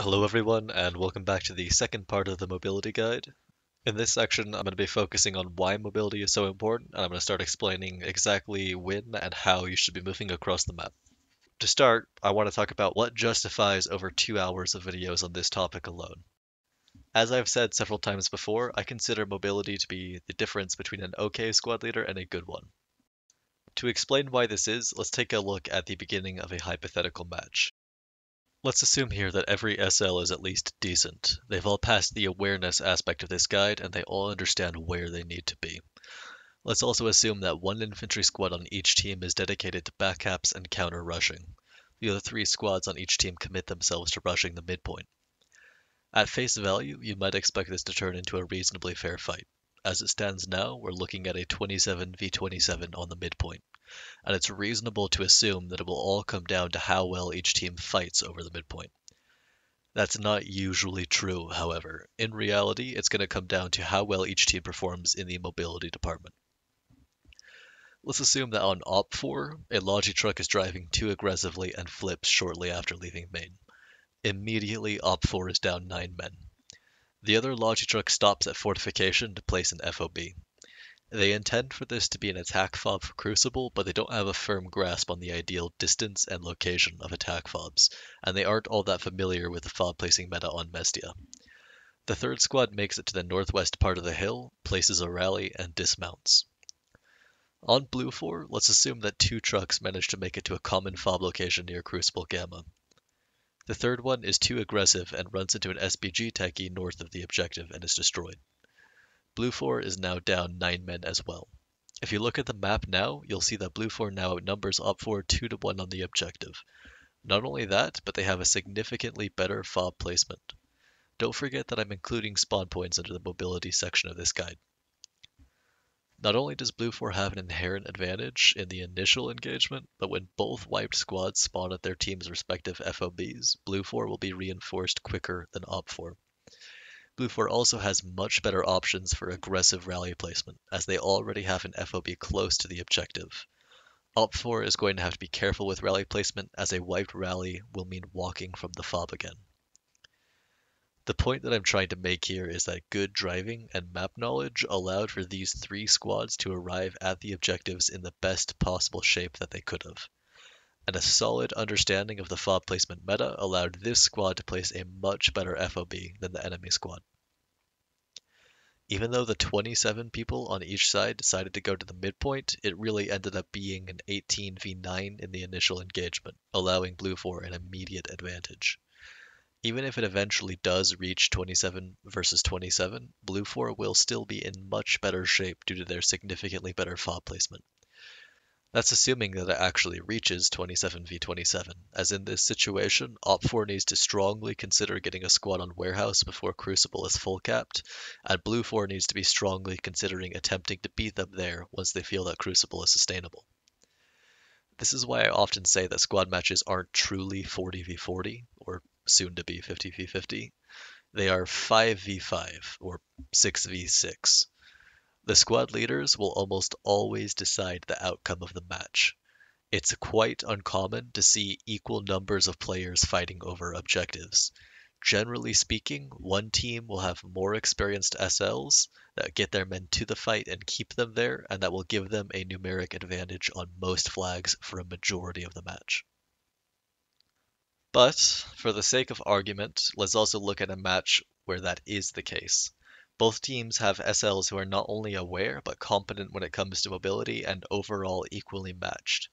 Hello everyone, and welcome back to the second part of the mobility guide. In this section, I'm going to be focusing on why mobility is so important, and I'm going to start explaining exactly when and how you should be moving across the map. To start, I want to talk about what justifies over 2 hours of videos on this topic alone. As I've said several times before, I consider mobility to be the difference between an okay squad leader and a good one. To explain why this is, let's take a look at the beginning of a hypothetical match. Let's assume here that every SL is at least decent. They've all passed the awareness aspect of this guide, and they all understand where they need to be. Let's also assume that one infantry squad on each team is dedicated to backups and counter-rushing. The other three squads on each team commit themselves to rushing the midpoint. At face value, you might expect this to turn into a reasonably fair fight. As it stands now, we're looking at a 27 v 27 on the midpoint, and it's reasonable to assume that it will all come down to how well each team fights over the midpoint. That's not usually true, however. In reality, it's going to come down to how well each team performs in the mobility department. Let's assume that on Op 4, a Logitruck is driving too aggressively and flips shortly after leaving main. Immediately, Op 4 is down 9 men. The other Logitruck stops at fortification to place an FOB. They intend for this to be an attack fob for Crucible, but they don't have a firm grasp on the ideal distance and location of attack fobs, and they aren't all that familiar with the fob placing meta on Mestia. The third squad makes it to the northwest part of the hill, places a rally, and dismounts. On Blue Four, let's assume that two trucks manage to make it to a common fob location near Crucible Gamma. The third one is too aggressive and runs into an SBG techie north of the objective and is destroyed. Blue Four is now down 9 men as well. If you look at the map now, you'll see that Blue Four now outnumbers Op 4 2-1 on the objective. Not only that, but they have a significantly better fob placement. Don't forget that I'm including spawn points under the mobility section of this guide. Not only does Blue Four have an inherent advantage in the initial engagement, but when both wiped squads spawn at their team's respective FOBs, Blue Four will be reinforced quicker than Op 4. Blue Four also has much better options for aggressive rally placement, as they already have an FOB close to the objective. Op 4 is going to have to be careful with rally placement, as a wiped rally will mean walking from the fob again. The point that I'm trying to make here is that good driving and map knowledge allowed for these three squads to arrive at the objectives in the best possible shape that they could have. And a solid understanding of the fob placement meta allowed this squad to place a much better FOB than the enemy squad. Even though the 27 people on each side decided to go to the midpoint, it really ended up being an 18 v 9 in the initial engagement, allowing Blue Four an immediate advantage. Even if it eventually does reach 27 versus 27, Blue Four will still be in much better shape due to their significantly better fob placement. That's assuming that it actually reaches 27 v 27, as in this situation, Op 4 needs to strongly consider getting a squad on Warehouse before Crucible is full capped, and Blue Four needs to be strongly considering attempting to beat them there once they feel that Crucible is sustainable. This is why I often say that squad matches aren't truly 40 v 40, or soon to be 50v50. They are 5v5 or 6v6. The squad leaders will almost always decide the outcome of the match. It's quite uncommon to see equal numbers of players fighting over objectives. Generally speaking, one team will have more experienced SLs that get their men to the fight and keep them there, and that will give them a numeric advantage on most flags for a majority of the match. But, for the sake of argument, let's also look at a match where that is the case. Both teams have SLs who are not only aware, but competent when it comes to mobility and overall equally matched.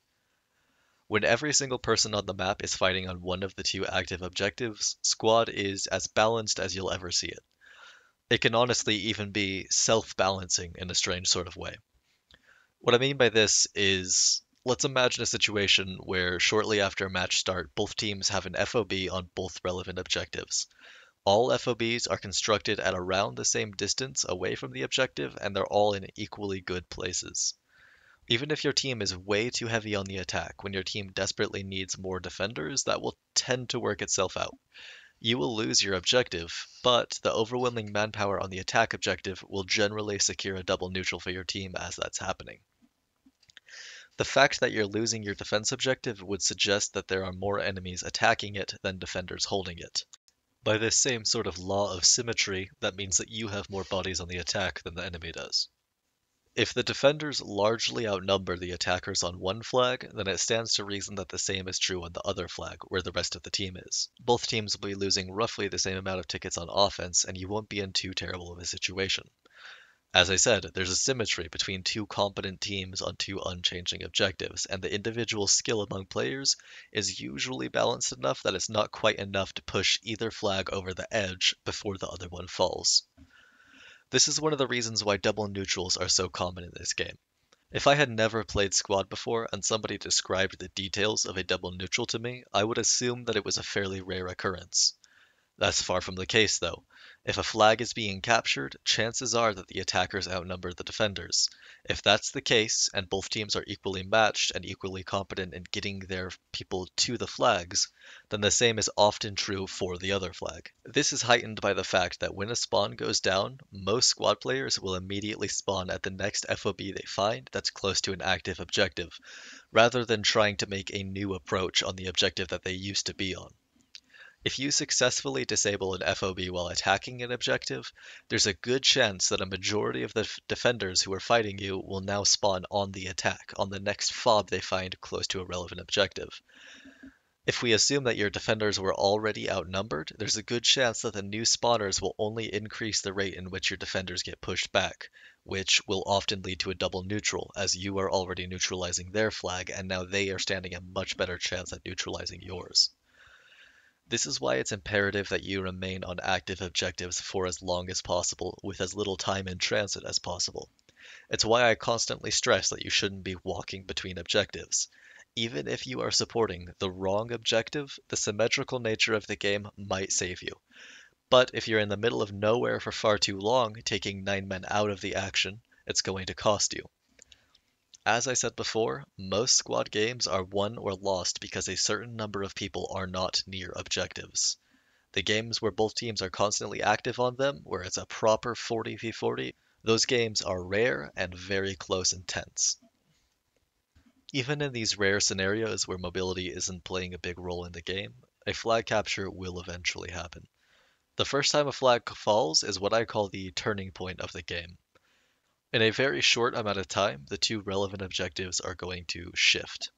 When every single person on the map is fighting on one of the two active objectives, squad is as balanced as you'll ever see it. It can honestly even be self-balancing in a strange sort of way. What I mean by this is, let's imagine a situation where shortly after match start, both teams have an FOB on both relevant objectives. All FOBs are constructed at around the same distance away from the objective, and they're all in equally good places. Even if your team is way too heavy on the attack, when your team desperately needs more defenders, that will tend to work itself out. You will lose your objective, but the overwhelming manpower on the attack objective will generally secure a double neutral for your team as that's happening. The fact that you're losing your defense objective would suggest that there are more enemies attacking it than defenders holding it. By this same sort of law of symmetry, that means that you have more bodies on the attack than the enemy does. If the defenders largely outnumber the attackers on one flag, then it stands to reason that the same is true on the other flag, where the rest of the team is. Both teams will be losing roughly the same amount of tickets on offense, and you won't be in too terrible of a situation. As I said, there's a symmetry between two competent teams on two unchanging objectives, and the individual skill among players is usually balanced enough that it's not quite enough to push either flag over the edge before the other one falls. This is one of the reasons why double neutrals are so common in this game. If I had never played Squad before and somebody described the details of a double neutral to me, I would assume that it was a fairly rare occurrence. That's far from the case, though. If a flag is being captured, chances are that the attackers outnumber the defenders. If that's the case, and both teams are equally matched and equally competent in getting their people to the flags, then the same is often true for the other flag. This is heightened by the fact that when a spawn goes down, most squad players will immediately spawn at the next FOB they find that's close to an active objective, rather than trying to make a new approach on the objective that they used to be on. If you successfully disable an FOB while attacking an objective, there's a good chance that a majority of the defenders who are fighting you will now spawn on the attack, on the next FOB they find close to a relevant objective. If we assume that your defenders were already outnumbered, there's a good chance that the new spawners will only increase the rate in which your defenders get pushed back, which will often lead to a double neutral, as you are already neutralizing their flag, and now they are standing a much better chance at neutralizing yours. This is why it's imperative that you remain on active objectives for as long as possible, with as little time in transit as possible. It's why I constantly stress that you shouldn't be walking between objectives. Even if you are supporting the wrong objective, the symmetrical nature of the game might save you. But if you're in the middle of nowhere for far too long, taking 9 men out of the action, it's going to cost you. As I said before, most squad games are won or lost because a certain number of people are not near objectives. The games where both teams are constantly active on them, where it's a proper 40v40, those games are rare and very close and tense. Even in these rare scenarios where mobility isn't playing a big role in the game, a flag capture will eventually happen. The first time a flag falls is what I call the turning point of the game. In a very short amount of time, the two relevant objectives are going to shift.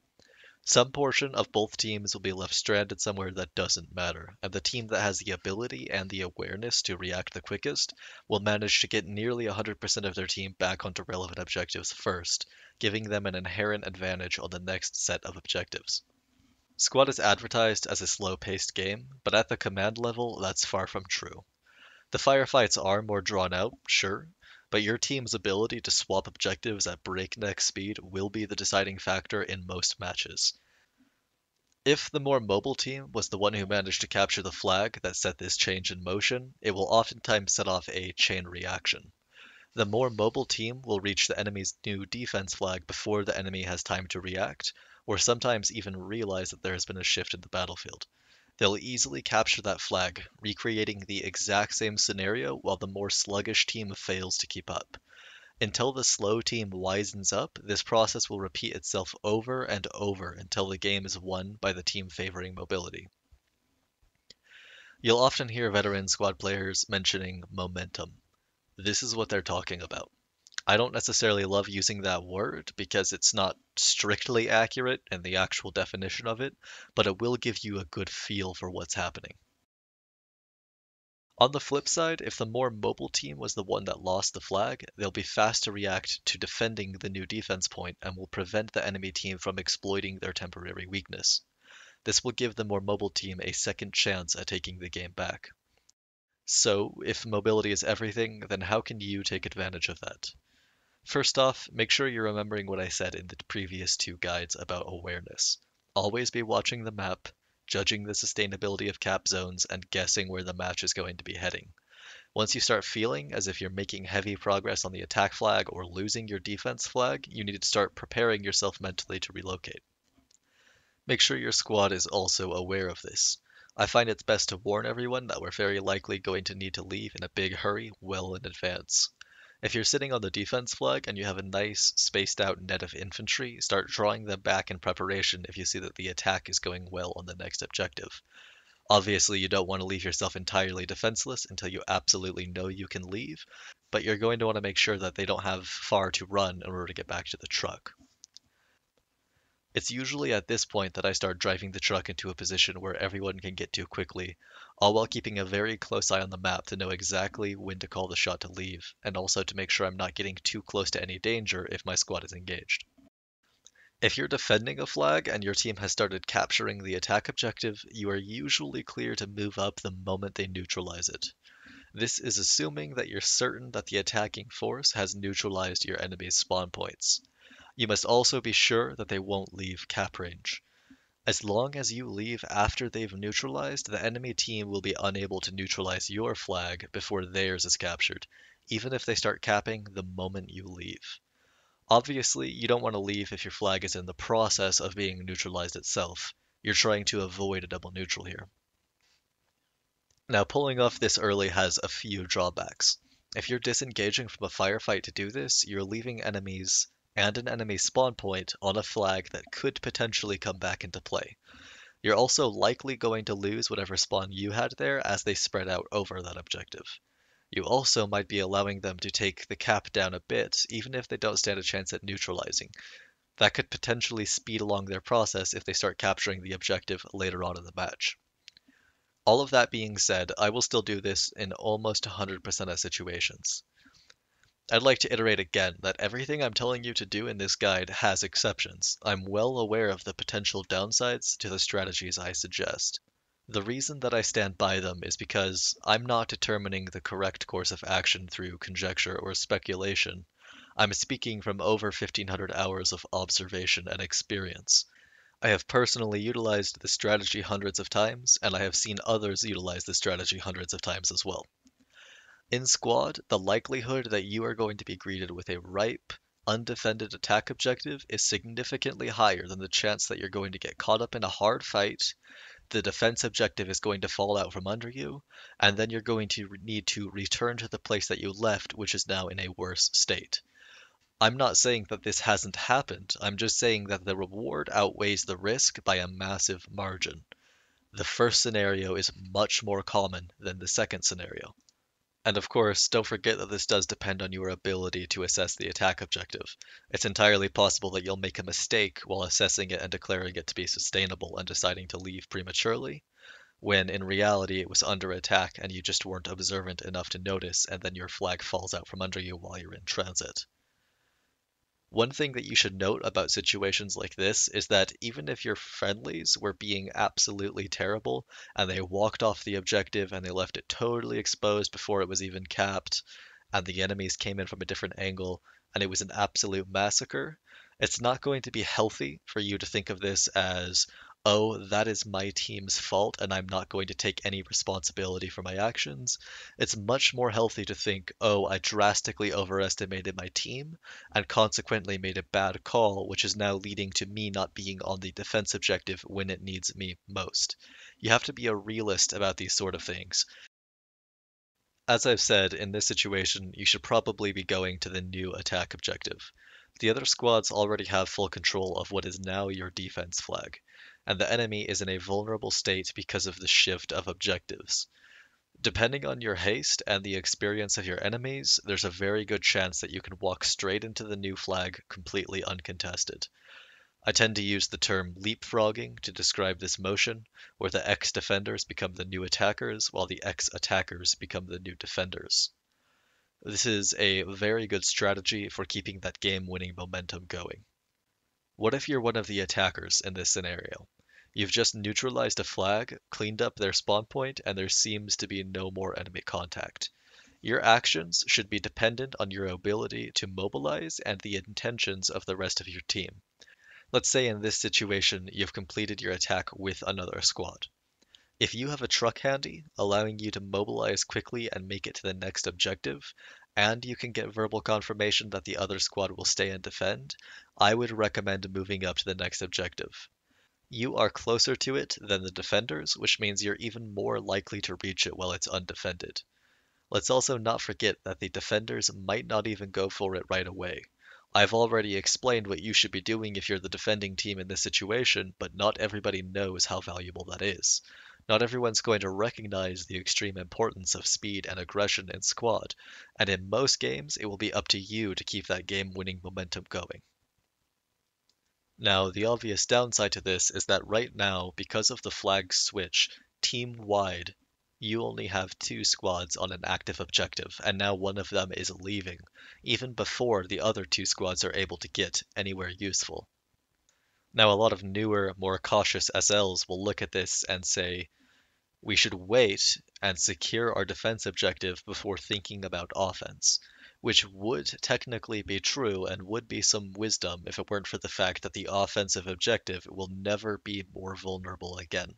Some portion of both teams will be left stranded somewhere that doesn't matter, and the team that has the ability and the awareness to react the quickest will manage to get nearly 100% of their team back onto relevant objectives first, giving them an inherent advantage on the next set of objectives. Squad is advertised as a slow-paced game, but at the command level, that's far from true. The firefights are more drawn out, sure, but your team's ability to swap objectives at breakneck speed will be the deciding factor in most matches. If the more mobile team was the one who managed to capture the flag that set this change in motion, it will oftentimes set off a chain reaction. The more mobile team will reach the enemy's new defense flag before the enemy has time to react, or sometimes even realize that there has been a shift in the battlefield. They'll easily capture that flag, recreating the exact same scenario while the more sluggish team fails to keep up. Until the slow team wisens up, this process will repeat itself over and over until the game is won by the team favoring mobility. You'll often hear veteran squad players mentioning momentum. This is what they're talking about. I don't necessarily love using that word because it's not strictly accurate in the actual definition of it, but it will give you a good feel for what's happening. On the flip side, if the more mobile team was the one that lost the flag, they'll be fast to react to defending the new defense point and will prevent the enemy team from exploiting their temporary weakness. This will give the more mobile team a second chance at taking the game back. So, if mobility is everything, then how can you take advantage of that? First off, make sure you're remembering what I said in the previous two guides about awareness. Always be watching the map, judging the sustainability of cap zones, and guessing where the match is going to be heading. Once you start feeling as if you're making heavy progress on the attack flag or losing your defense flag, you need to start preparing yourself mentally to relocate. Make sure your squad is also aware of this. I find it's best to warn everyone that we're very likely going to need to leave in a big hurry well in advance. If you're sitting on the defense flag and you have a nice spaced out net of infantry, start drawing them back in preparation if you see that the attack is going well on the next objective. Obviously, you don't want to leave yourself entirely defenseless until you absolutely know you can leave, but you're going to want to make sure that they don't have far to run in order to get back to the truck. It's usually at this point that I start driving the truck into a position where everyone can get to quickly, all while keeping a very close eye on the map to know exactly when to call the shot to leave, and also to make sure I'm not getting too close to any danger if my squad is engaged. If you're defending a flag and your team has started capturing the attack objective, you are usually clear to move up the moment they neutralize it. This is assuming that you're certain that the attacking force has neutralized your enemy's spawn points. You must also be sure that they won't leave cap range. As long as you leave after they've neutralized, the enemy team will be unable to neutralize your flag before theirs is captured, even if they start capping the moment you leave. Obviously, you don't want to leave if your flag is in the process of being neutralized itself. You're trying to avoid a double neutral here. Now, pulling off this early has a few drawbacks. If you're disengaging from a firefight to do this, you're leaving enemies and an enemy spawn point on a flag that could potentially come back into play. You're also likely going to lose whatever spawn you had there as they spread out over that objective. You also might be allowing them to take the cap down a bit, even if they don't stand a chance at neutralizing. That could potentially speed along their process if they start capturing the objective later on in the match. All of that being said, I will still do this in almost 100% of situations. I'd like to iterate again that everything I'm telling you to do in this guide has exceptions. I'm well aware of the potential downsides to the strategies I suggest. The reason that I stand by them is because I'm not determining the correct course of action through conjecture or speculation. I'm speaking from over 1,500 hours of observation and experience. I have personally utilized this strategy hundreds of times, and I have seen others utilize this strategy hundreds of times as well. In Squad, the likelihood that you are going to be greeted with a ripe, undefended attack objective is significantly higher than the chance that you're going to get caught up in a hard fight, the defense objective is going to fall out from under you, and then you're going to need to return to the place that you left, which is now in a worse state. I'm not saying that this hasn't happened, I'm just saying that the reward outweighs the risk by a massive margin. The first scenario is much more common than the second scenario. And of course, don't forget that this does depend on your ability to assess the attack objective. It's entirely possible that you'll make a mistake while assessing it and declaring it to be sustainable and deciding to leave prematurely, when in reality it was under attack and you just weren't observant enough to notice, and then your flag falls out from under you while you're in transit. One thing that you should note about situations like this is that even if your friendlies were being absolutely terrible and they walked off the objective and they left it totally exposed before it was even capped and the enemies came in from a different angle and it was an absolute massacre, it's not going to be healthy for you to think of this as, oh, that is my team's fault and I'm not going to take any responsibility for my actions. It's much more healthy to think, oh, I drastically overestimated my team and consequently made a bad call, which is now leading to me not being on the defense objective when it needs me most. You have to be a realist about these sort of things. As I've said, in this situation, you should probably be going to the new attack objective. The other squads already have full control of what is now your defense flag, and the enemy is in a vulnerable state because of the shift of objectives. Depending on your haste and the experience of your enemies, there's a very good chance that you can walk straight into the new flag completely uncontested. I tend to use the term leapfrogging to describe this motion, where the ex-defenders become the new attackers, while the ex-attackers become the new defenders. This is a very good strategy for keeping that game-winning momentum going. What if you're one of the attackers in this scenario? You've just neutralized a flag, cleaned up their spawn point, and there seems to be no more enemy contact. Your actions should be dependent on your ability to mobilize and the intentions of the rest of your team. Let's say in this situation, you've completed your attack with another squad. If you have a truck handy, allowing you to mobilize quickly and make it to the next objective, and you can get verbal confirmation that the other squad will stay and defend, I would recommend moving up to the next objective. You are closer to it than the defenders, which means you're even more likely to reach it while it's undefended. Let's also not forget that the defenders might not even go for it right away. I've already explained what you should be doing if you're the defending team in this situation, but not everybody knows how valuable that is. Not everyone's going to recognize the extreme importance of speed and aggression in Squad, and in most games, it will be up to you to keep that game-winning momentum going. Now, the obvious downside to this is that right now, because of the flag switch, team-wide, you only have 2 squads on an active objective, and now one of them is leaving, even before the other 2 squads are able to get anywhere useful. Now, a lot of newer, more cautious SLs will look at this and say, we should wait and secure our defense objective before thinking about offense, which would technically be true and would be some wisdom if it weren't for the fact that the offensive objective will never be more vulnerable again.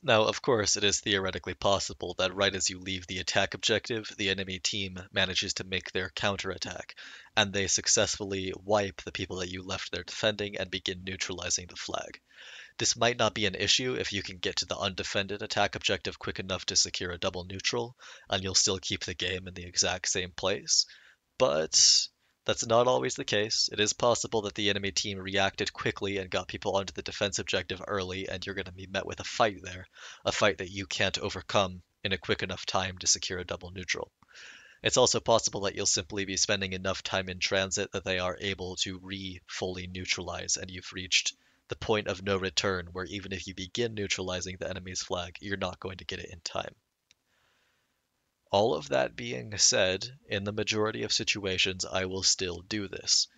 Now, of course, it is theoretically possible that right as you leave the attack objective, the enemy team manages to make their counterattack, and they successfully wipe the people that you left there defending and begin neutralizing the flag. This might not be an issue if you can get to the undefended attack objective quick enough to secure a double neutral, and you'll still keep the game in the exact same place, but that's not always the case. It is possible that the enemy team reacted quickly and got people onto the defense objective early, and you're going to be met with a fight there, a fight that you can't overcome in a quick enough time to secure a double neutral. It's also possible that you'll simply be spending enough time in transit that they are able to fully neutralize, and you've reached the point of no return, where even if you begin neutralizing the enemy's flag, you're not going to get it in time. All of that being said, in the majority of situations, I will still do this.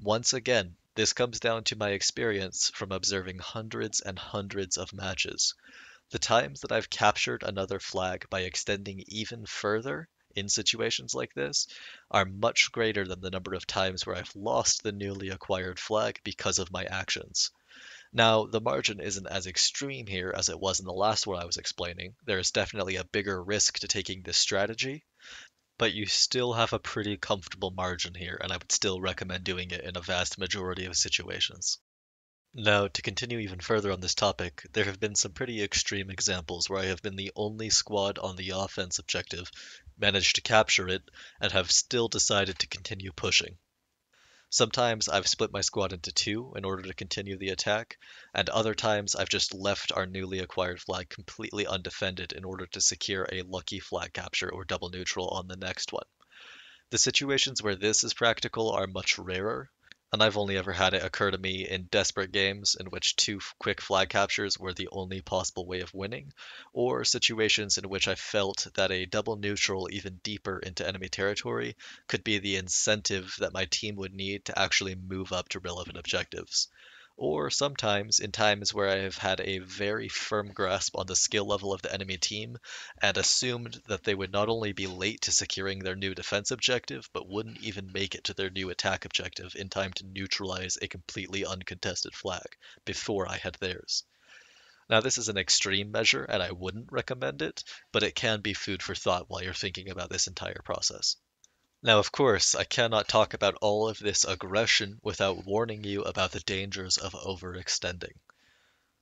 Once again, this comes down to my experience from observing hundreds and hundreds of matches. The times that I've captured another flag by extending even further in situations like this are much greater than the number of times where I've lost the newly acquired flag because of my actions. Now, the margin isn't as extreme here as it was in the last one I was explaining. There is definitely a bigger risk to taking this strategy, but you still have a pretty comfortable margin here, and I would still recommend doing it in a vast majority of situations. Now, to continue even further on this topic, there have been some pretty extreme examples where I have been the only squad on the offense objective, managed to capture it, and have still decided to continue pushing. Sometimes I've split my squad into 2 in order to continue the attack, and other times I've just left our newly acquired flag completely undefended in order to secure a lucky flag capture or double neutral on the next one. The situations where this is practical are much rarer, and I've only ever had it occur to me in desperate games in which 2 quick flag captures were the only possible way of winning, or situations in which I felt that a double neutral even deeper into enemy territory could be the incentive that my team would need to actually move up to relevant objectives. Or sometimes in times where I have had a very firm grasp on the skill level of the enemy team and assumed that they would not only be late to securing their new defense objective, but wouldn't even make it to their new attack objective in time to neutralize a completely uncontested flag before I had theirs. Now, this is an extreme measure, and I wouldn't recommend it, but it can be food for thought while you're thinking about this entire process. Now, of course, I cannot talk about all of this aggression without warning you about the dangers of overextending.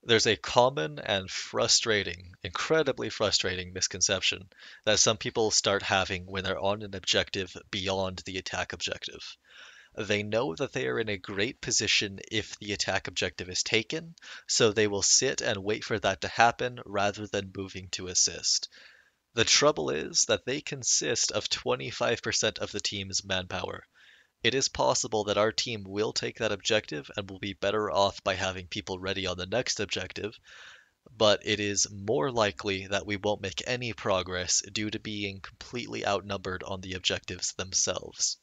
There's a common and frustrating, incredibly frustrating misconception that some people start having when they're on an objective beyond the attack objective. They know that they are in a great position if the attack objective is taken, so they will sit and wait for that to happen rather than moving to assist. The trouble is that they consist of 25% of the team's manpower. It is possible that our team will take that objective and will be better off by having people ready on the next objective, but it is more likely that we won't make any progress due to being completely outnumbered on the objectives themselves.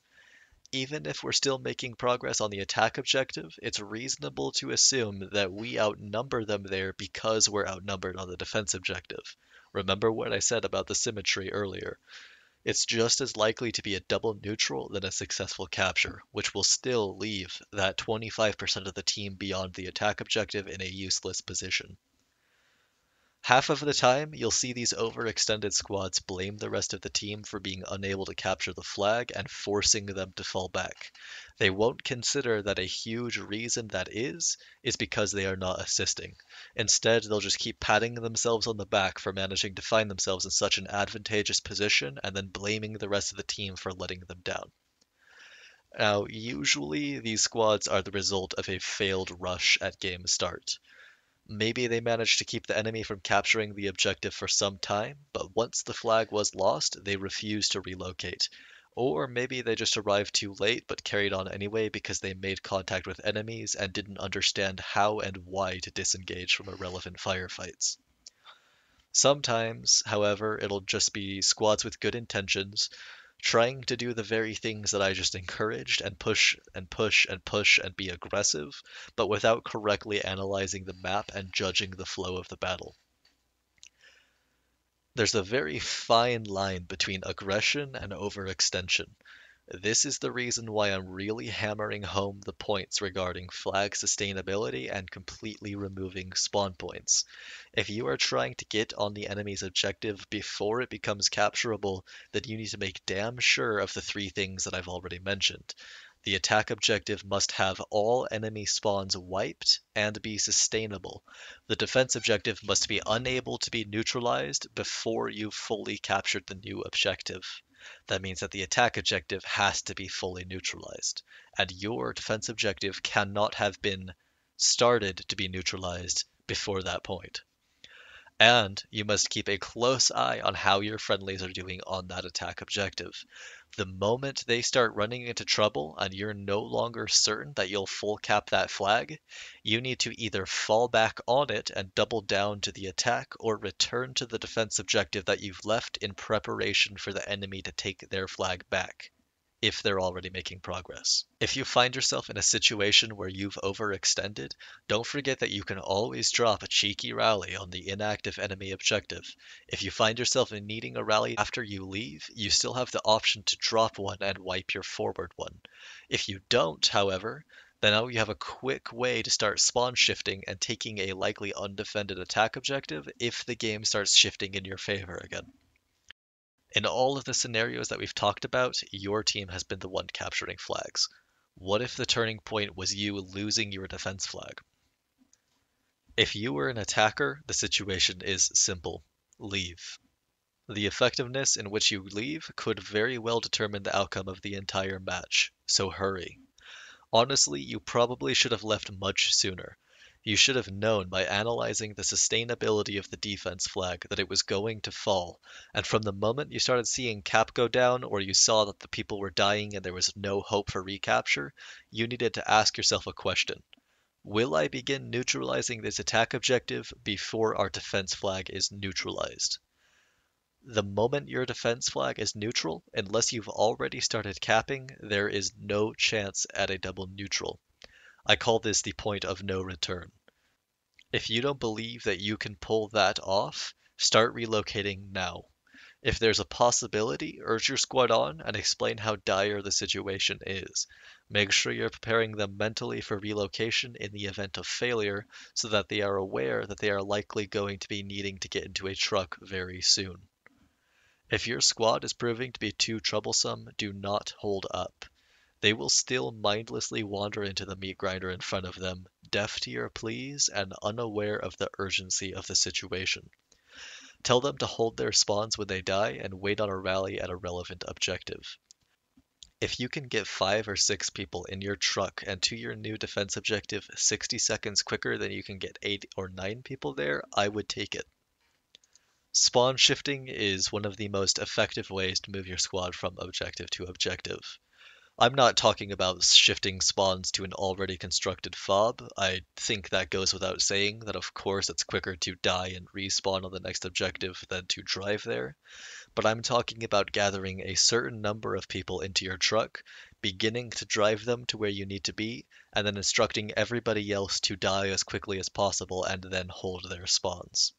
Even if we're still making progress on the attack objective, it's reasonable to assume that we outnumber them there because we're outnumbered on the defense objective. Remember what I said about the symmetry earlier. It's just as likely to be a double neutral than a successful capture, which will still leave that 25% of the team beyond the attack objective in a useless position. Half of the time, you'll see these overextended squads blame the rest of the team for being unable to capture the flag and forcing them to fall back. They won't consider that a huge reason that is because they are not assisting. Instead, they'll just keep patting themselves on the back for managing to find themselves in such an advantageous position and then blaming the rest of the team for letting them down. Now, usually these squads are the result of a failed rush at game start. Maybe they managed to keep the enemy from capturing the objective for some time, but once the flag was lost, they refused to relocate. Or maybe they just arrived too late but carried on anyway because they made contact with enemies and didn't understand how and why to disengage from irrelevant firefights. Sometimes, however, it'll just be squads with good intentions, trying to do the very things that I just encouraged and push and be aggressive, but without correctly analyzing the map and judging the flow of the battle. There's a very fine line between aggression and overextension. This is the reason why I'm really hammering home the points regarding flag sustainability and completely removing spawn points. If you are trying to get on the enemy's objective before it becomes capturable, then you need to make damn sure of the three things that I've already mentioned. The attack objective must have all enemy spawns wiped and be sustainable. The defense objective must be unable to be neutralized before you've fully captured the new objective. That means that the attack objective has to be fully neutralized, and your defense objective cannot have been started to be neutralized before that point. And you must keep a close eye on how your friendlies are doing on that attack objective. The moment they start running into trouble and you're no longer certain that you'll full cap that flag, you need to either fall back on it and double down to the attack or return to the defense objective that you've left in preparation for the enemy to take their flag back, if they're already making progress. If you find yourself in a situation where you've overextended, don't forget that you can always drop a cheeky rally on the inactive enemy objective. If you find yourself needing a rally after you leave, you still have the option to drop one and wipe your forward one. If you don't, however, then now you have a quick way to start spawn shifting and taking a likely undefended attack objective if the game starts shifting in your favor again. In all of the scenarios that we've talked about, your team has been the one capturing flags. What if the turning point was you losing your defense flag? If you were an attacker, the situation is simple. Leave. The effectiveness in which you leave could very well determine the outcome of the entire match, so hurry. Honestly, you probably should have left much sooner. You should have known by analyzing the sustainability of the defense flag that it was going to fall, and from the moment you started seeing cap go down or you saw that the people were dying and there was no hope for recapture, you needed to ask yourself a question. Will I begin neutralizing this attack objective before our defense flag is neutralized? The moment your defense flag is neutral, unless you've already started capping, there is no chance at a double neutral. I call this the point of no return. If you don't believe that you can pull that off, start relocating now. If there's a possibility, urge your squad on and explain how dire the situation is. Make sure you're preparing them mentally for relocation in the event of failure so that they are aware that they are likely going to be needing to get into a truck very soon. If your squad is proving to be too troublesome, do not hold up. They will still mindlessly wander into the meat grinder in front of them, deaf to your pleas and unaware of the urgency of the situation. Tell them to hold their spawns when they die and wait on a rally at a relevant objective. If you can get 5 or 6 people in your truck and to your new defense objective 60 seconds quicker than you can get 8 or 9 people there, I would take it. Spawn shifting is one of the most effective ways to move your squad from objective to objective. I'm not talking about shifting spawns to an already constructed FOB. I think that goes without saying that of course it's quicker to die and respawn on the next objective than to drive there. But I'm talking about gathering a certain number of people into your truck, beginning to drive them to where you need to be, and then instructing everybody else to die as quickly as possible and then hold their spawns.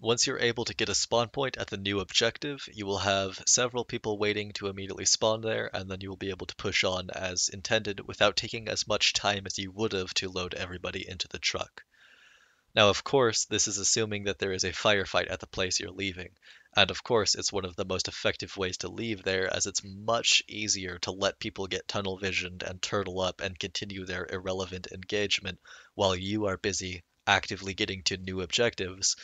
Once you're able to get a spawn point at the new objective, you will have several people waiting to immediately spawn there, and then you will be able to push on as intended without taking as much time as you would have to load everybody into the truck. Now, of course, this is assuming that there is a firefight at the place you're leaving, and of course it's one of the most effective ways to leave there as it's much easier to let people get tunnel visioned and turtle up and continue their irrelevant engagement while you are busy actively getting to new objectives,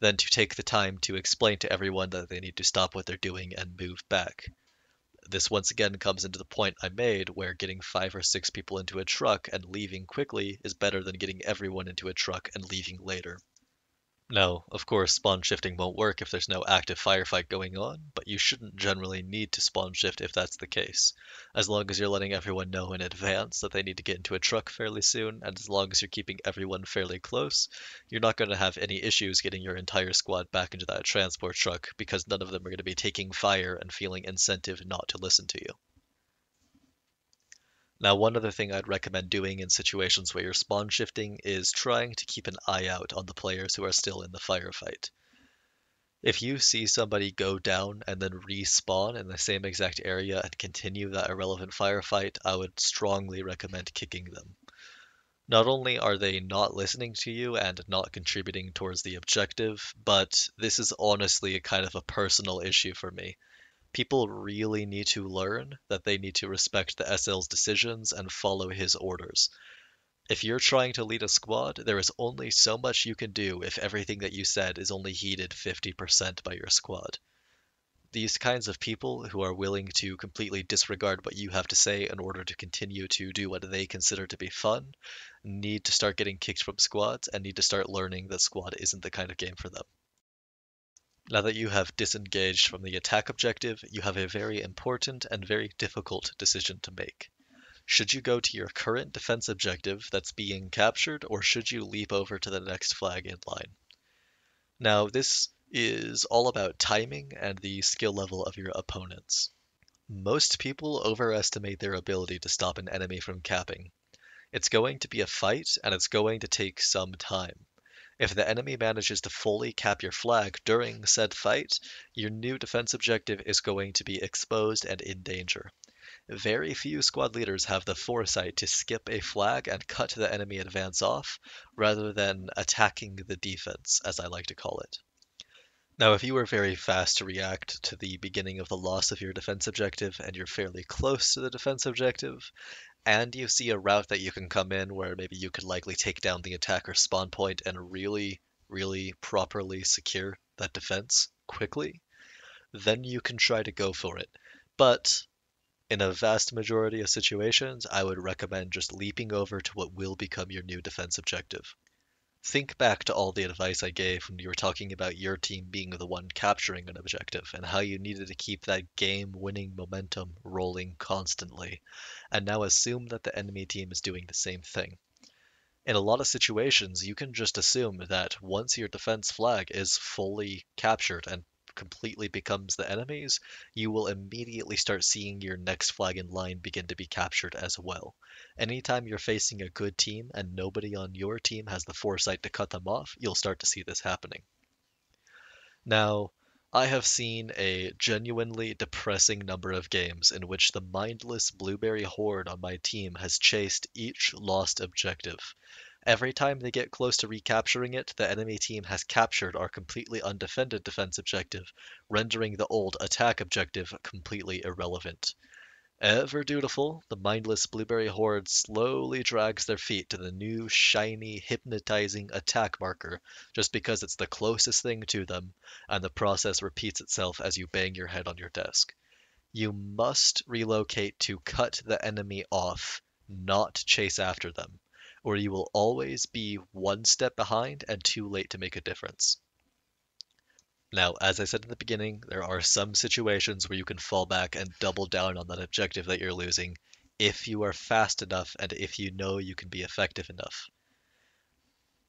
than to take the time to explain to everyone that they need to stop what they're doing and move back. This once again comes into the point I made where getting 5 or 6 people into a truck and leaving quickly is better than getting everyone into a truck and leaving later. Now, of course, spawn shifting won't work if there's no active firefight going on, but you shouldn't generally need to spawn shift if that's the case, as long as you're letting everyone know in advance that they need to get into a truck fairly soon, and as long as you're keeping everyone fairly close, you're not going to have any issues getting your entire squad back into that transport truck, because none of them are going to be taking fire and feeling incentive not to listen to you. Now, one other thing I'd recommend doing in situations where you're spawn shifting is trying to keep an eye out on the players who are still in the firefight. If you see somebody go down and then respawn in the same exact area and continue that irrelevant firefight, I would strongly recommend kicking them. Not only are they not listening to you and not contributing towards the objective, but this is honestly a kind of a personal issue for me. People really need to learn that they need to respect the SL's decisions and follow his orders. If you're trying to lead a squad, there is only so much you can do if everything that you said is only heeded 50% by your squad. These kinds of people who are willing to completely disregard what you have to say in order to continue to do what they consider to be fun need to start getting kicked from squads and need to start learning that squad isn't the kind of game for them. Now that you have disengaged from the attack objective, you have a very important and very difficult decision to make. Should you go to your current defense objective that's being captured, or should you leap over to the next flag in line? Now, this is all about timing and the skill level of your opponents. Most people overestimate their ability to stop an enemy from capping. It's going to be a fight, and it's going to take some time. If the enemy manages to fully cap your flag during said fight, your new defense objective is going to be exposed and in danger. Very few squad leaders have the foresight to skip a flag and cut the enemy advance off, rather than attacking the defense, as I like to call it. Now, if you were very fast to react to the beginning of the loss of your defense objective, and you're fairly close to the defense objective, and you see a route that you can come in where maybe you could likely take down the attacker spawn point and really properly secure that defense quickly, then you can try to go for it. But in a vast majority of situations, I would recommend just leaping over to what will become your new defense objective. Think back to all the advice I gave when you were talking about your team being the one capturing an objective and how you needed to keep that game-winning momentum rolling constantly, and now assume that the enemy team is doing the same thing. In a lot of situations, you can just assume that once your defense flag is fully captured and completely becomes the enemy's, you will immediately start seeing your next flag in line begin to be captured as well. Anytime you're facing a good team and nobody on your team has the foresight to cut them off, you'll start to see this happening. Now, I have seen a genuinely depressing number of games in which the mindless blueberry horde on my team has chased each lost objective. Every time they get close to recapturing it, the enemy team has captured our completely undefended defense objective, rendering the old attack objective completely irrelevant. Ever dutiful, the mindless blueberry horde slowly drags their feet to the new, shiny, hypnotizing attack marker, just because it's the closest thing to them, and the process repeats itself as you bang your head on your desk. You must relocate to cut the enemy off, not chase after them, or you will always be one step behind and too late to make a difference. Now, as I said in the beginning, there are some situations where you can fall back and double down on that objective that you're losing if you are fast enough and if you know you can be effective enough.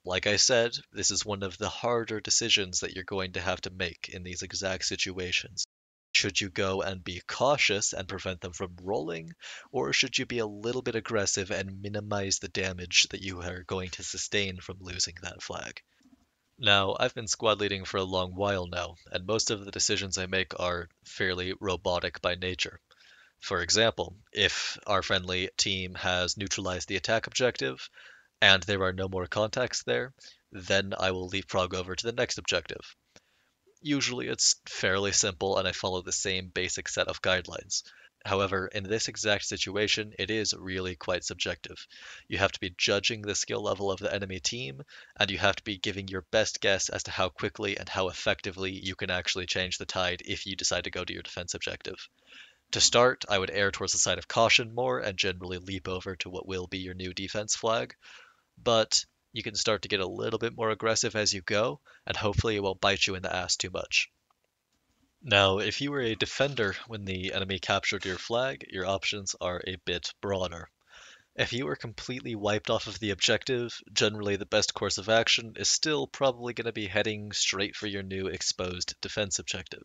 Like I said, this is one of the harder decisions that you're going to have to make in these exact situations. Should you go and be cautious and prevent them from rolling, or should you be a little bit aggressive and minimize the damage that you are going to sustain from losing that flag? Now, I've been squad leading for a long while now, and most of the decisions I make are fairly robotic by nature. For example, if our friendly team has neutralized the attack objective, and there are no more contacts there, then I will leapfrog over to the next objective. Usually it's fairly simple and I follow the same basic set of guidelines. However, in this exact situation, it is really quite subjective. You have to be judging the skill level of the enemy team, and you have to be giving your best guess as to how quickly and how effectively you can actually change the tide if you decide to go to your defense objective. To start, I would err towards the side of caution more and generally leap over to what will be your new defense flag, but you can start to get a little bit more aggressive as you go, and hopefully it won't bite you in the ass too much. Now, if you were a defender when the enemy captured your flag, your options are a bit broader. If you were completely wiped off of the objective, generally the best course of action is still probably going to be heading straight for your new exposed defense objective.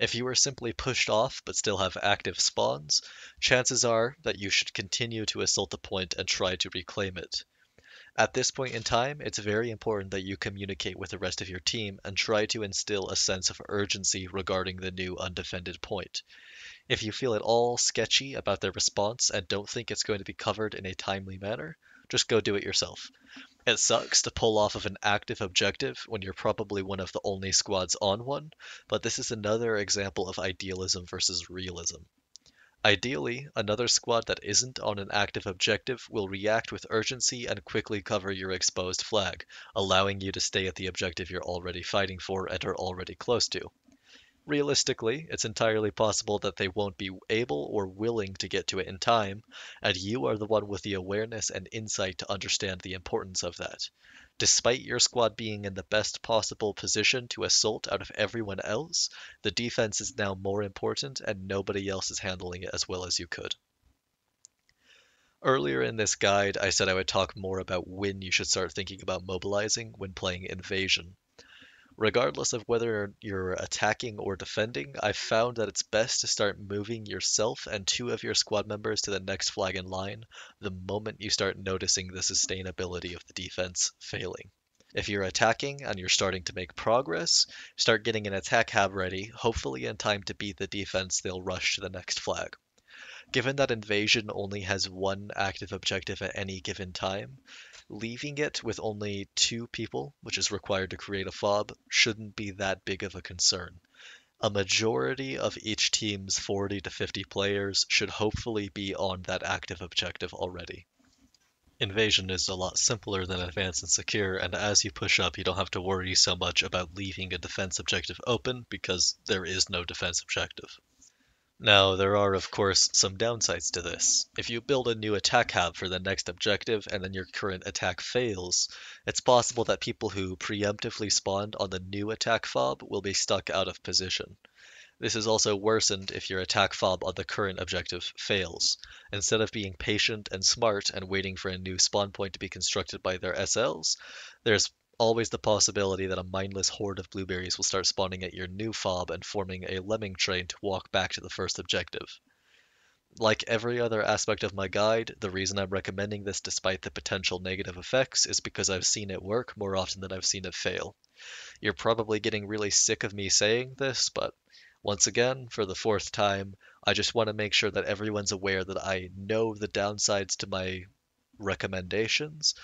If you are simply pushed off but still have active spawns, chances are that you should continue to assault the point and try to reclaim it. At this point in time, it's very important that you communicate with the rest of your team and try to instill a sense of urgency regarding the new undefended point. If you feel at all sketchy about their response and don't think it's going to be covered in a timely manner, just go do it yourself. It sucks to pull off of an active objective when you're probably one of the only squads on one, but this is another example of idealism versus realism. Ideally, another squad that isn't on an active objective will react with urgency and quickly cover your exposed flag, allowing you to stay at the objective you're already fighting for and are already close to. Realistically, it's entirely possible that they won't be able or willing to get to it in time, and you are the one with the awareness and insight to understand the importance of that. Despite your squad being in the best possible position to assault out of everyone else, the defense is now more important and nobody else is handling it as well as you could. Earlier in this guide, I said I would talk more about when you should start thinking about mobilizing when playing Invasion. Regardless of whether you're attacking or defending, I've found that it's best to start moving yourself and two of your squad members to the next flag in line the moment you start noticing the sustainability of the defense failing. If you're attacking and you're starting to make progress, start getting an attack hab ready, hopefully in time to beat the defense they'll rush to the next flag. Given that Invasion only has one active objective at any given time, leaving it with only 2 people, which is required to create a FOB, shouldn't be that big of a concern. A majority of each team's 40 to 50 players should hopefully be on that active objective already. Invasion is a lot simpler than Advance and Secure, and as you push up, you don't have to worry so much about leaving a defense objective open because there is no defense objective. Now, there are, of course, some downsides to this. If you build a new attack hab for the next objective and then your current attack fails, it's possible that people who preemptively spawned on the new attack fob will be stuck out of position. This is also worsened if your attack fob on the current objective fails. Instead of being patient and smart and waiting for a new spawn point to be constructed by their SLs, there's always the possibility that a mindless horde of blueberries will start spawning at your new fob and forming a lemming train to walk back to the first objective. Like every other aspect of my guide, the reason I'm recommending this despite the potential negative effects is because I've seen it work more often than I've seen it fail. You're probably getting really sick of me saying this, but once again, for the 4th time, I just want to make sure that everyone's aware that I know the downsides to my recommendations,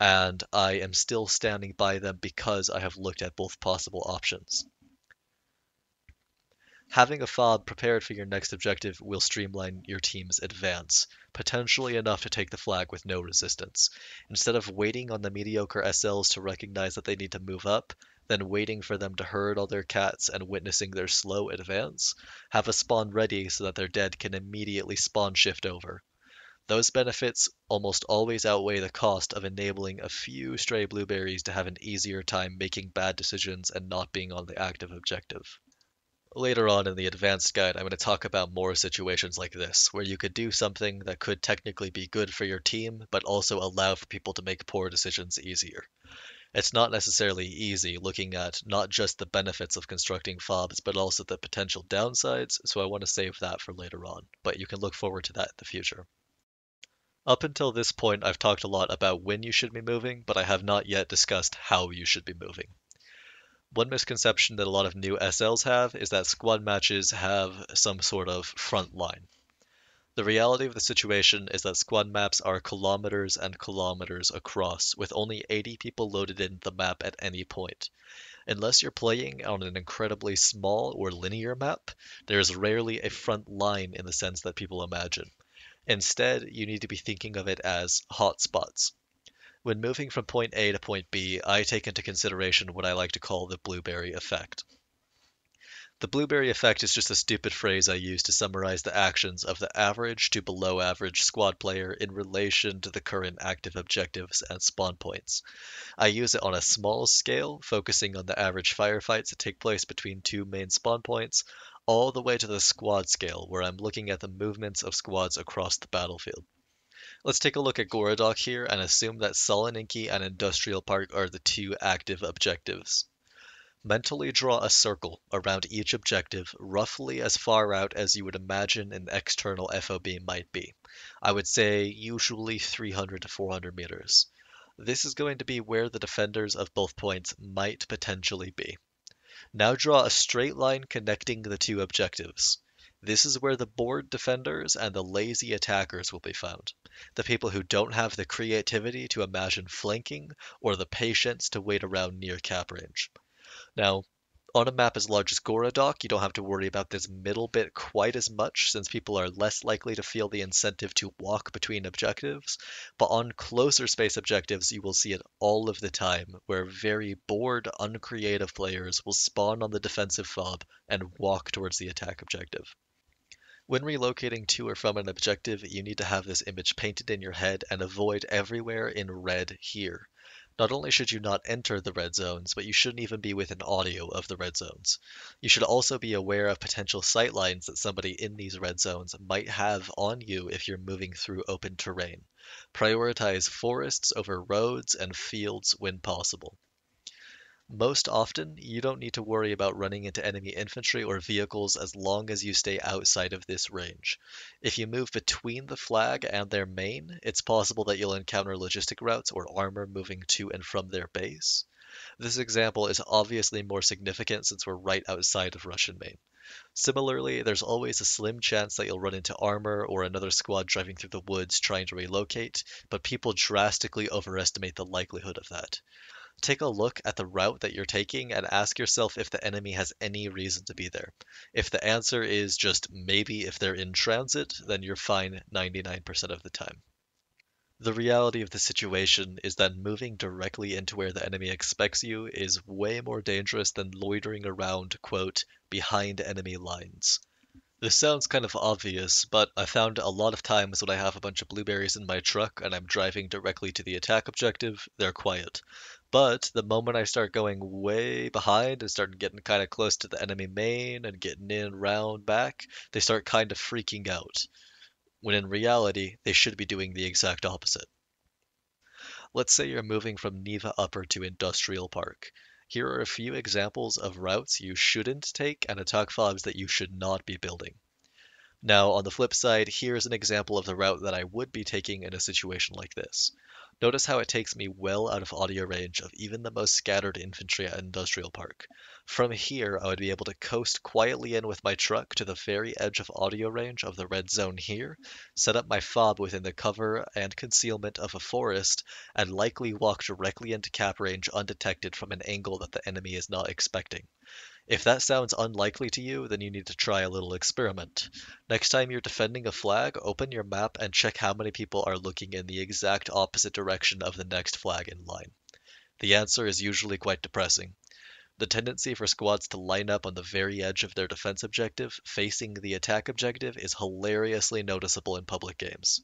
and I am still standing by them because I have looked at both possible options. Having a FOB prepared for your next objective will streamline your team's advance, potentially enough to take the flag with no resistance. Instead of waiting on the mediocre SLs to recognize that they need to move up, then waiting for them to herd all their cats and witnessing their slow advance, have a spawn ready so that their dead can immediately spawn shift over. Those benefits almost always outweigh the cost of enabling a few stray blueberries to have an easier time making bad decisions and not being on the active objective. Later on in the advanced guide, I'm going to talk about more situations like this, where you could do something that could technically be good for your team, but also allow for people to make poor decisions easier. It's not necessarily easy looking at not just the benefits of constructing FOBs, but also the potential downsides, so I want to save that for later on, but you can look forward to that in the future. Up until this point, I've talked a lot about when you should be moving, but I have not yet discussed how you should be moving. One misconception that a lot of new SLs have is that squad matches have some sort of front line. The reality of the situation is that squad maps are kilometers and kilometers across, with only 80 people loaded into the map at any point. Unless you're playing on an incredibly small or linear map, there is rarely a front line in the sense that people imagine. Instead, you need to be thinking of it as hotspots. When moving from point A to point B, I take into consideration what I like to call the blueberry effect. The blueberry effect is just a stupid phrase I use to summarize the actions of the average to below average squad player in relation to the current active objectives and spawn points. I use it on a small scale, focusing on the average firefights that take place between two main spawn points, all the way to the squad scale, where I'm looking at the movements of squads across the battlefield. Let's take a look at Gorodok here and assume that Soloninki and Industrial Park are the two active objectives. Mentally draw a circle around each objective, roughly as far out as you would imagine an external FOB might be. I would say usually 300 to 400 meters. This is going to be where the defenders of both points might potentially be. Now draw a straight line connecting the two objectives. This is where the bored defenders and the lazy attackers will be found. The people who don't have the creativity to imagine flanking or the patience to wait around near cap range. Now, on a map as large as Gorodok, you don't have to worry about this middle bit quite as much since people are less likely to feel the incentive to walk between objectives, but on closer space objectives you will see it all of the time, where very bored, uncreative players will spawn on the defensive FOB and walk towards the attack objective. When relocating to or from an objective, you need to have this image painted in your head and avoid everywhere in red here. Not only should you not enter the red zones, but you shouldn't even be within audio of the red zones. You should also be aware of potential sightlines that somebody in these red zones might have on you if you're moving through open terrain. Prioritize forests over roads and fields when possible. Most often, you don't need to worry about running into enemy infantry or vehicles as long as you stay outside of this range. If you move between the flag and their main, it's possible that you'll encounter logistic routes or armor moving to and from their base. This example is obviously more significant since we're right outside of Russian main. Similarly, there's always a slim chance that you'll run into armor or another squad driving through the woods trying to relocate, but people drastically overestimate the likelihood of that. Take a look at the route that you're taking and ask yourself if the enemy has any reason to be there. If the answer is just maybe if they're in transit, then you're fine 99% of the time. The reality of the situation is that moving directly into where the enemy expects you is way more dangerous than loitering around, quote, behind enemy lines. This sounds kind of obvious, but I found a lot of times when I have a bunch of blueberries in my truck and I'm driving directly to the attack objective, they're quiet. But the moment I start going way behind and start getting kind of close to the enemy main and getting in round back, they start kind of freaking out, when in reality, they should be doing the exact opposite. Let's say you're moving from Neva Upper to Industrial Park. Here are a few examples of routes you shouldn't take and attack FOBs that you should not be building. Now, on the flip side, here's an example of the route that I would be taking in a situation like this. Notice how it takes me well out of audio range of even the most scattered infantry at Industrial Park. From here, I would be able to coast quietly in with my truck to the very edge of audio range of the red zone here, set up my FOB within the cover and concealment of a forest, and likely walk directly into cap range undetected from an angle that the enemy is not expecting. If that sounds unlikely to you, then you need to try a little experiment. Next time you're defending a flag, open your map and check how many people are looking in the exact opposite direction of the next flag in line. The answer is usually quite depressing. The tendency for squads to line up on the very edge of their defense objective, facing the attack objective, is hilariously noticeable in public games.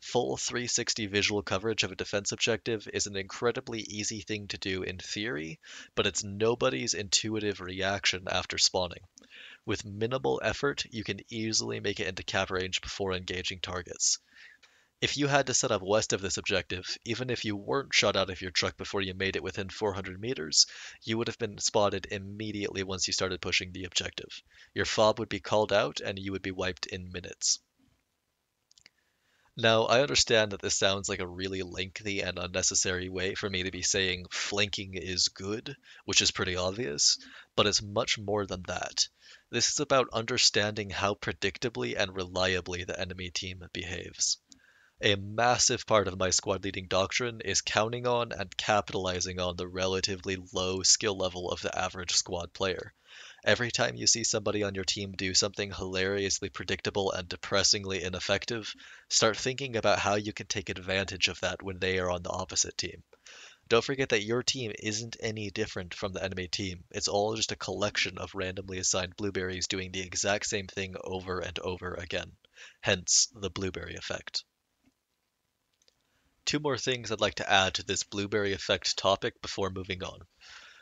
Full 360 visual coverage of a defense objective is an incredibly easy thing to do in theory, but it's nobody's intuitive reaction after spawning. With minimal effort, you can easily make it into cap range before engaging targets. If you had to set up west of this objective, even if you weren't shot out of your truck before you made it within 400 meters, you would have been spotted immediately once you started pushing the objective. Your FOB would be called out and you would be wiped in minutes. Now, I understand that this sounds like a really lengthy and unnecessary way for me to be saying flanking is good, which is pretty obvious, but it's much more than that. This is about understanding how predictably and reliably the enemy team behaves. A massive part of my squad leading doctrine is counting on and capitalizing on the relatively low skill level of the average squad player. Every time you see somebody on your team do something hilariously predictable and depressingly ineffective, start thinking about how you can take advantage of that when they are on the opposite team. Don't forget that your team isn't any different from the enemy team. It's all just a collection of randomly assigned blueberries doing the exact same thing over and over again. Hence, the blueberry effect. Two more things I'd like to add to this blueberry effect topic before moving on.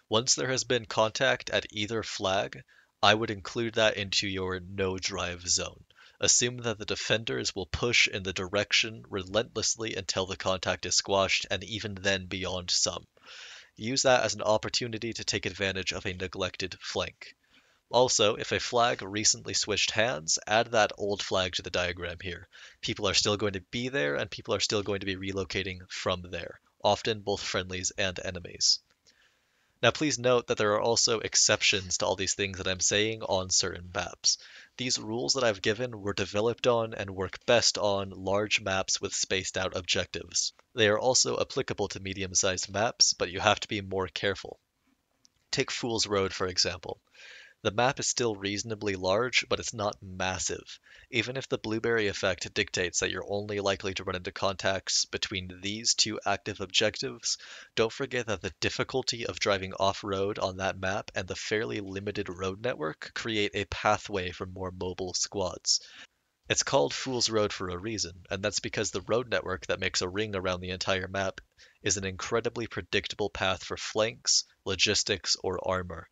Once there has been contact at either flag, I would include that into your no-drive zone. Assume that the defenders will push in the direction relentlessly until the contact is squashed, and even then beyond some. Use that as an opportunity to take advantage of a neglected flank. Also, if a flag recently switched hands, add that old flag to the diagram here. People are still going to be there, and people are still going to be relocating from there, often both friendlies and enemies. Now please note that there are also exceptions to all these things that I'm saying on certain maps. These rules that I've given were developed on and work best on large maps with spaced out objectives. They are also applicable to medium-sized maps, but you have to be more careful. Take Fool's Road, for example. The map is still reasonably large, but it's not massive. Even if the blueberry effect dictates that you're only likely to run into contacts between these two active objectives, don't forget that the difficulty of driving off-road on that map and the fairly limited road network create a pathway for more mobile squads. It's called Fool's Road for a reason, and that's because the road network that makes a ring around the entire map is an incredibly predictable path for flanks, logistics, or armor.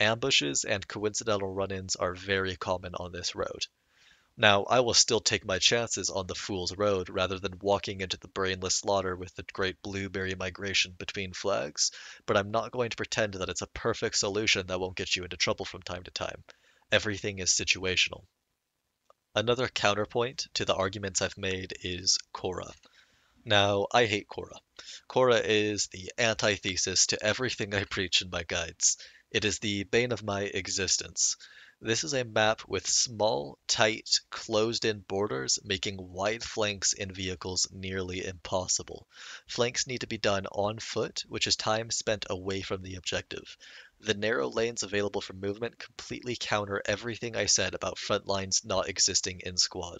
Ambushes and coincidental run-ins are very common on this road. Now, I will still take my chances on the Fool's Road rather than walking into the brainless slaughter with the great blueberry migration between flags, but I'm not going to pretend that it's a perfect solution that won't get you into trouble from time to time. Everything is situational. Another counterpoint to the arguments I've made is Korra. Now, I hate Korra. Korra is the antithesis to everything I preach in my guides. It is the bane of my existence. This is a map with small, tight, closed-in borders, making wide flanks in vehicles nearly impossible. Flanks need to be done on foot, which is time spent away from the objective. The narrow lanes available for movement completely counter everything I said about front lines not existing in Squad.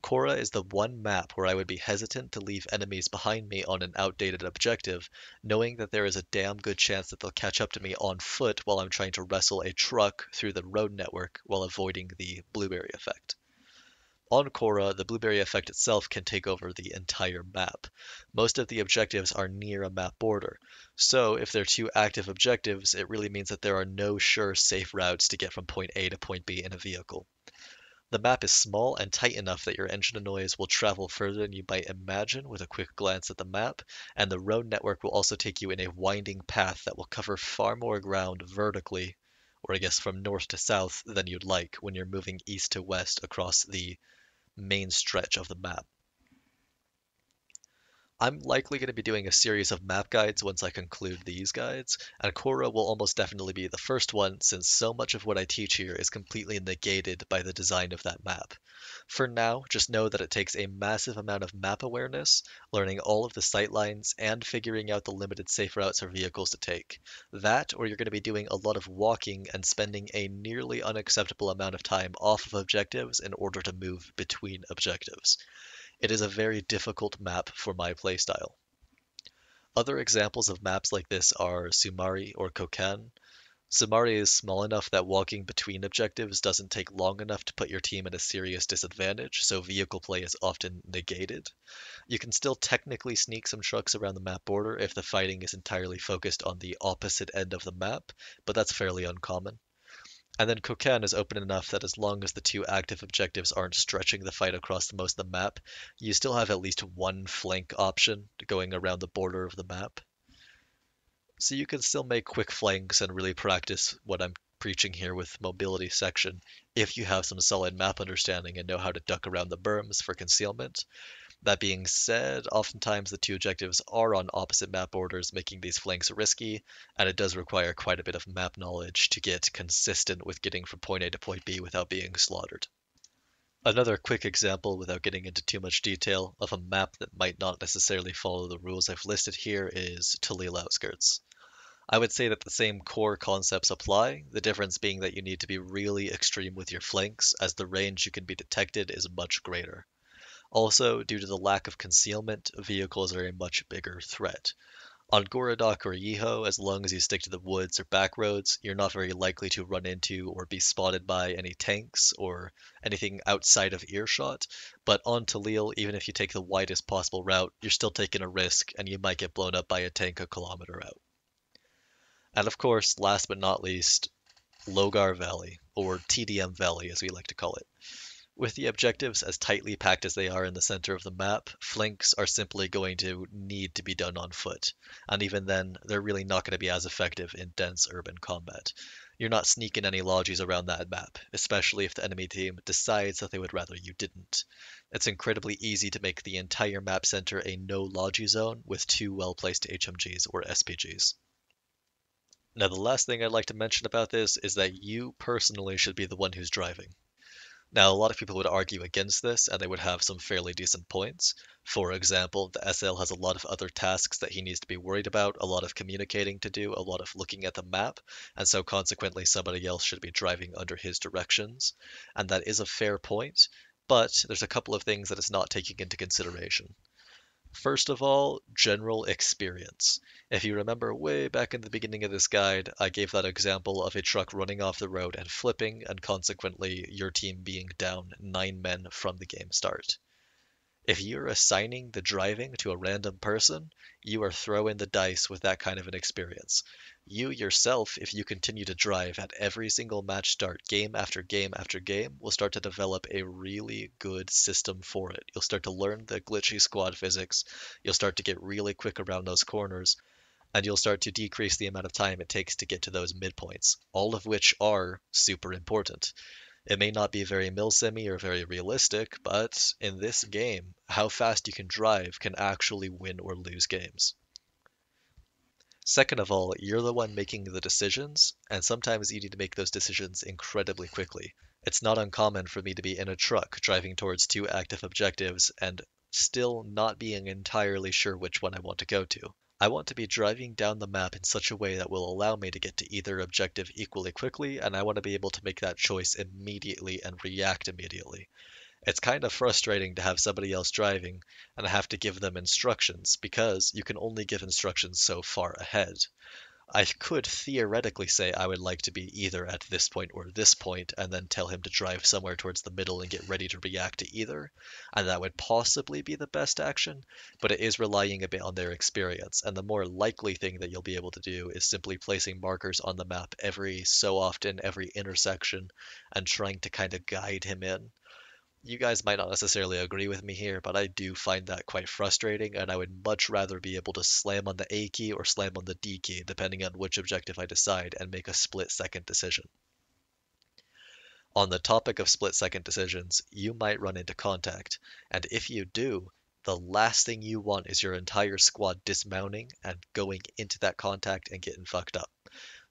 Korra is the one map where I would be hesitant to leave enemies behind me on an outdated objective, knowing that there is a damn good chance that they'll catch up to me on foot while I'm trying to wrestle a truck through the road network while avoiding the blueberry effect. On Korra, the blueberry effect itself can take over the entire map. Most of the objectives are near a map border, so if they're two active objectives, it really means that there are no sure safe routes to get from point A to point B in a vehicle. The map is small and tight enough that your engine noise will travel further than you might imagine with a quick glance at the map, and the road network will also take you in a winding path that will cover far more ground vertically, or I guess from north to south, than you'd like when you're moving east to west across the main stretch of the map. I'm likely going to be doing a series of map guides once I conclude these guides, and Korra will almost definitely be the first one since so much of what I teach here is completely negated by the design of that map. For now, just know that it takes a massive amount of map awareness, learning all of the sightlines, and figuring out the limited safe routes for vehicles to take. That, or you're going to be doing a lot of walking and spending a nearly unacceptable amount of time off of objectives in order to move between objectives. It is a very difficult map for my playstyle. Other examples of maps like this are Sumari or Kokan. Sumari is small enough that walking between objectives doesn't take long enough to put your team at a serious disadvantage, so vehicle play is often negated. You can still technically sneak some trucks around the map border if the fighting is entirely focused on the opposite end of the map, but that's fairly uncommon. And then Kokan is open enough that as long as the two active objectives aren't stretching the fight across the most of the map, you still have at least one flank option going around the border of the map. So you can still make quick flanks and really practice what I'm preaching here with mobility section if you have some solid map understanding and know how to duck around the berms for concealment. That being said, oftentimes the two objectives are on opposite map borders, making these flanks risky, and it does require quite a bit of map knowledge to get consistent with getting from point A to point B without being slaughtered. Another quick example, without getting into too much detail, of a map that might not necessarily follow the rules I've listed here is Talil Outskirts. I would say that the same core concepts apply, the difference being that you need to be really extreme with your flanks, as the range you can be detected is much greater. Also, due to the lack of concealment, vehicles are a much bigger threat. On Gorodok or Yeho, as long as you stick to the woods or back roads, you're not very likely to run into or be spotted by any tanks or anything outside of earshot. But on Talil, even if you take the widest possible route, you're still taking a risk and you might get blown up by a tank a kilometer out. And of course, last but not least, Logar Valley, or TDM Valley as we like to call it. With the objectives as tightly packed as they are in the center of the map, flanks are simply going to need to be done on foot, and even then, they're really not going to be as effective in dense urban combat. You're not sneaking any lodges around that map, especially if the enemy team decides that they would rather you didn't. It's incredibly easy to make the entire map center a no-lodgy zone with two well-placed HMGs or SBGs. Now, the last thing I'd like to mention about this is that you personally should be the one who's driving. Now, a lot of people would argue against this, and they would have some fairly decent points. For example, the SL has a lot of other tasks that he needs to be worried about, a lot of communicating to do, a lot of looking at the map, and so consequently somebody else should be driving under his directions. And that is a fair point, but there's a couple of things that it's not taking into consideration. First of all, general experience. If you remember way back in the beginning of this guide, I gave that example of a truck running off the road and flipping, and consequently your team being down 9 men from the game start. If you're assigning the driving to a random person, you are throwing the dice with that kind of an experience. You yourself, if you continue to drive at every single match start, game after game after game, will start to develop a really good system for it. You'll start to learn the glitchy squad physics, you'll start to get really quick around those corners, and you'll start to decrease the amount of time it takes to get to those midpoints, all of which are super important. It may not be very milsimmy or very realistic, but in this game, how fast you can drive can actually win or lose games. Second of all, you're the one making the decisions, and sometimes you need to make those decisions incredibly quickly. It's not uncommon for me to be in a truck driving towards 2 active objectives and still not being entirely sure which one I want to go to. I want to be driving down the map in such a way that will allow me to get to either objective equally quickly, and I want to be able to make that choice immediately and react immediately. It's kind of frustrating to have somebody else driving and have to give them instructions, because you can only give instructions so far ahead. I could theoretically say I would like to be either at this point or this point, and then tell him to drive somewhere towards the middle and get ready to react to either, and that would possibly be the best action, but it is relying a bit on their experience, and the more likely thing that you'll be able to do is simply placing markers on the map every so often, every intersection, and trying to kind of guide him in. You guys might not necessarily agree with me here, but I do find that quite frustrating, and I would much rather be able to slam on the A key or slam on the D key, depending on which objective I decide, and make a split-second decision. On the topic of split-second decisions, you might run into contact, and if you do, the last thing you want is your entire squad dismounting and going into that contact and getting fucked up.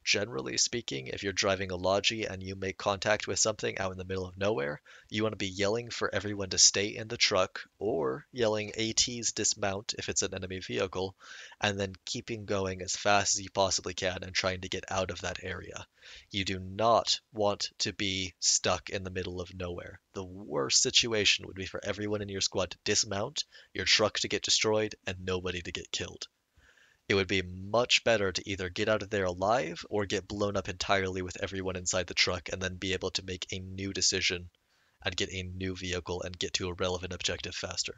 Generally speaking, if you're driving a lodgy and you make contact with something out in the middle of nowhere, you want to be yelling for everyone to stay in the truck, or yelling AT's dismount if it's an enemy vehicle, and then keeping going as fast as you possibly can and trying to get out of that area. You do not want to be stuck in the middle of nowhere. The worst situation would be for everyone in your squad to dismount, your truck to get destroyed, and nobody to get killed. It would be much better to either get out of there alive or get blown up entirely with everyone inside the truck and then be able to make a new decision and get a new vehicle and get to a relevant objective faster.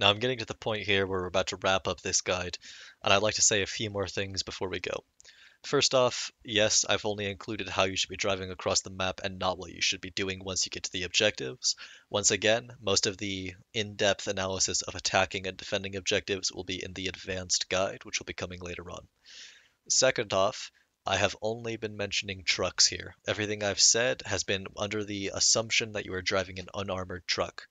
Now I'm getting to the point here where we're about to wrap up this guide, and I'd like to say a few more things before we go. First off, yes, I've only included how you should be driving across the map and not what you should be doing once you get to the objectives. Once again, most of the in-depth analysis of attacking and defending objectives will be in the advanced guide, which will be coming later on. Second off, I have only been mentioning trucks here. Everything I've said has been under the assumption that you are driving an unarmored truck.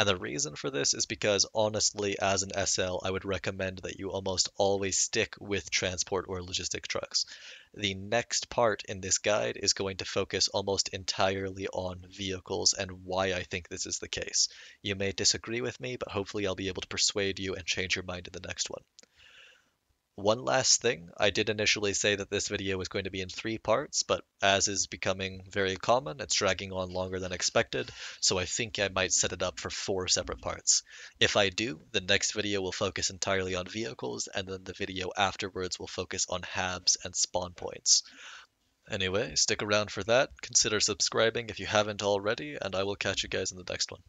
And the reason for this is because, honestly, as an SL, I would recommend that you almost always stick with transport or logistic trucks. The next part in this guide is going to focus almost entirely on vehicles and why I think this is the case. You may disagree with me, but hopefully I'll be able to persuade you and change your mind in the next one. One last thing, I did initially say that this video was going to be in 3 parts, but as is becoming very common, it's dragging on longer than expected, so I think I might set it up for 4 separate parts. If I do, the next video will focus entirely on vehicles, and then the video afterwards will focus on HABs and spawn points. Anyway, stick around for that, consider subscribing if you haven't already, and I will catch you guys in the next one.